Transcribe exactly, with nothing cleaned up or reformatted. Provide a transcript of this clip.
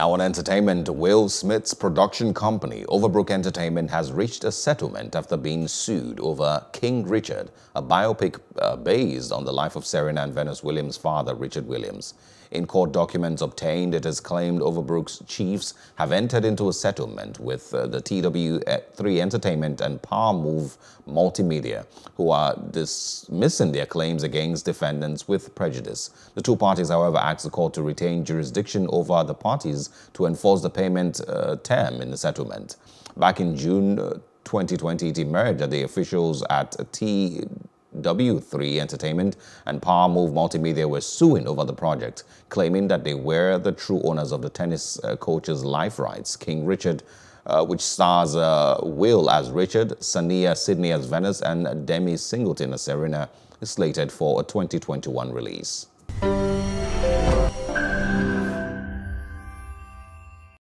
Now on entertainment, Will Smith's production company, Overbrook Entertainment, has reached a settlement after being sued over King Richard, a biopic uh, based on the life of Serena and Venus Williams' father, Richard Williams. In court documents obtained, it is claimed Overbrook's chiefs have entered into a settlement with uh, the T W three Entertainment and Palm Move Multimedia, who are dismissing their claims against defendants with prejudice. The two parties, however, asked the court to retain jurisdiction over the parties to enforce the payment uh, term in the settlement. Back in June twenty twenty, it emerged that the officials at T W three Entertainment and Power Move Multimedia were suing over the project, claiming that they were the true owners of the tennis uh, coach's life rights, King Richard, uh, which stars uh, Will as Richard, Sania Sydney as Venus, and Demi Singleton as Serena, slated for a twenty twenty-one release.